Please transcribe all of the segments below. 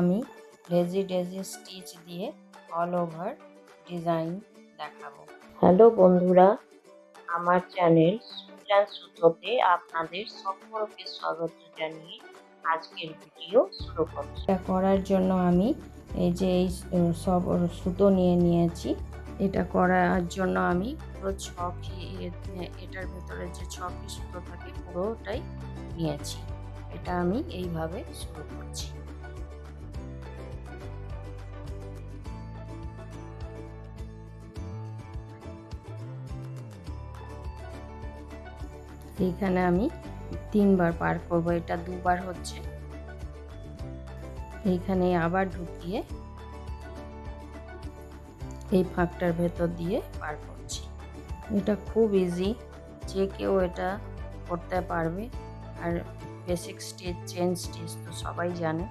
আমি lazy daisy stitch দিয়ে all over design দেখাবো। হ্যালো বন্ধুরা, আমার চ্যানেল সুতোতে আপনাদের সকলকে স্বাগত জানিয়ে আজকের ভিডিও শুরু করছি। এটা করার জন্য আমি এই যে এই সব সুতো নিয়ে নিয়েছি। এটা করার জন্য আমি পুরো এটার ভেতরে যে 6টি সুতো থাকে পুরোটাই নিয়েছি। এটা আমি এইভাবে শুরু করছি। এইখানে আমি 3বার পার করবো, এটা 2বার হচ্ছে। এইখানে আবার ঢুকিয়ে এই ফাঁকটার ভেতর দিয়ে পার করছি। এটা খুব ইজি, যে কেউ এটা করতে পারবে। আর বেসিক স্টিচ, চেন স্টিচ তো সবাই জানে।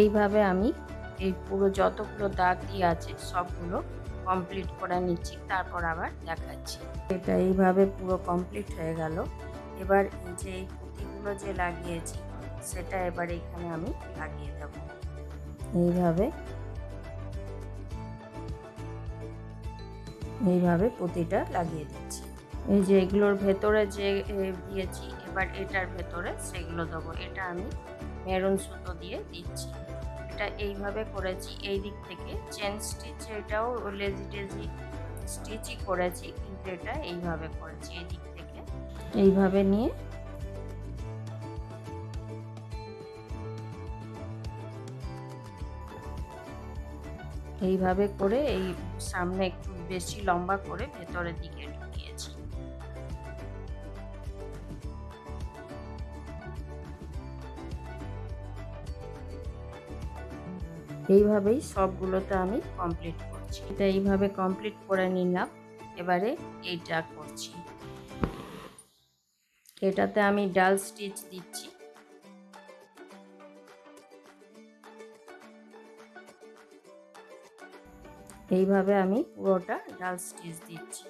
এইভাবে আমি এই পুরো যতগুলো দাগ দিয়ে আছে সবগুলো কমপ্লিট করে নিচ্ছি, তারপর আবার দেখাচ্ছি। এটা এইভাবে পুরো কমপ্লিট হয়ে গেল। এবার এই যে এই পুঁতিগুলো যে লাগিয়েছি সেটা এবার এখানে আমি লাগিয়ে দেব। এইভাবে পুঁতিটা লাগিয়ে দিচ্ছি। এই যে এগুলোর ভেতরে যে দিয়েছি, এবার এটার ভেতরে সেগুলো দেবো। এটা আমি মেরুন সুতো দিয়ে দিচ্ছি। এটা এইভাবে করেছি। এই দিক থেকে চেন স্টিচ, এটাও লেজি ডেজি স্টিচই করেছি, কিন্তু এটা এইভাবে করেছি। এই দিক থেকে এইভাবে নিয়ে এইভাবে করে এই সামনে একটু বেশি লম্বা করে ভেতরের দিকে ঢুকিয়েছি। এইভাবেই সবগুলোতে আমি কমপ্লিট করছি। এটা এইভাবে কমপ্লিট করে নিলাম। এবারে এইটা করছি। এটাতে আমি ডাল স্টিচ দিচ্ছি। এইভাবে আমি পুরোটা ডাল স্টিচ দিচ্ছি।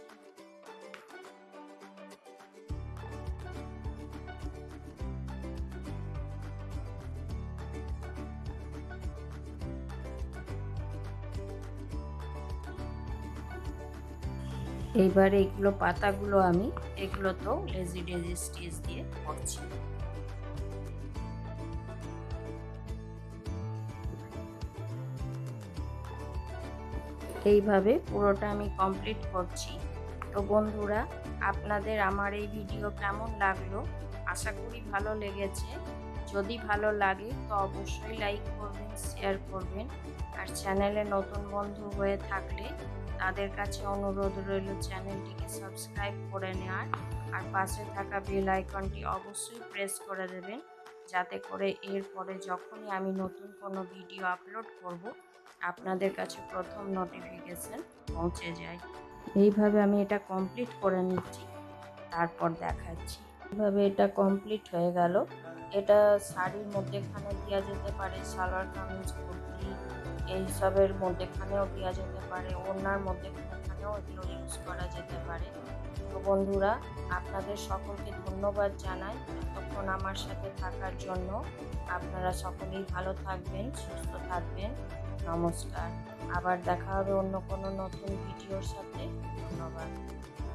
এইবারে এগুলো পাতাগুলো আমি এগুলো তো লেজি ডেজি স্টিচ দিয়ে করছি। এইভাবে পুরোটা আমি কমপ্লিট করছি। তো বন্ধুরা, আপনাদের আমার এই ভিডিও কেমন লাগলো? আশা করি ভালো লেগেছে। যদি ভালো লাগে তো অবশ্যই লাইক করবেন, শেয়ার করবেন। আর চ্যানেলে নতুন বন্ধু হয়ে থাকলে তাদের কাছে অনুরোধ রইল চ্যানেলটিকে সাবস্ক্রাইব করে নেওয়ার। আর পাশে থাকা বেল আইকনটি অবশ্যই প্রেস করে দেবেন, যাতে করে এরপরে যখনই আমি নতুন কোনো ভিডিও আপলোড করব আপনাদের কাছে প্রথম নোটিফিকেশন পৌঁছে যায়। এইভাবে আমি এটা কমপ্লিট করে নিচ্ছি, তারপর দেখাচ্ছি। এইভাবে এটা কমপ্লিট হয়ে গেল। এটা শাড়ির মধ্যেখানে দেওয়া যেতে পারে, সালোয়ার কামিজ কুর্তি এইসবের মধ্যেখানেও দেওয়া যেতে পারে, ওড়নার মধ্যেখানেও এগুলো ইউজ করা যেতে পারে। তো বন্ধুরা, আপনাদের সকলকে ধন্যবাদ জানাই এতক্ষণ আমার সাথে থাকার জন্য। আপনারা সকলেই ভালো থাকবেন, সুস্থ থাকবেন। নমস্কার, আবার দেখা হবে অন্য কোনো নতুন ভিডিওর সাথে। ধন্যবাদ।